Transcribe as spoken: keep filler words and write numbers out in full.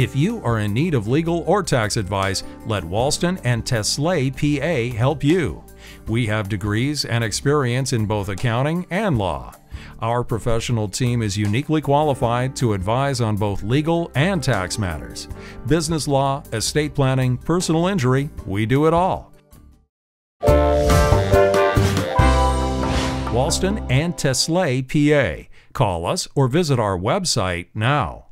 If you are in need of legal or tax advice, let Walsten and Te Slaa P A help you. We have degrees and experience in both accounting and law. Our professional team is uniquely qualified to advise on both legal and tax matters. Business law, estate planning, personal injury, we do it all. Walsten and Te Slaa P A. Call us or visit our website now.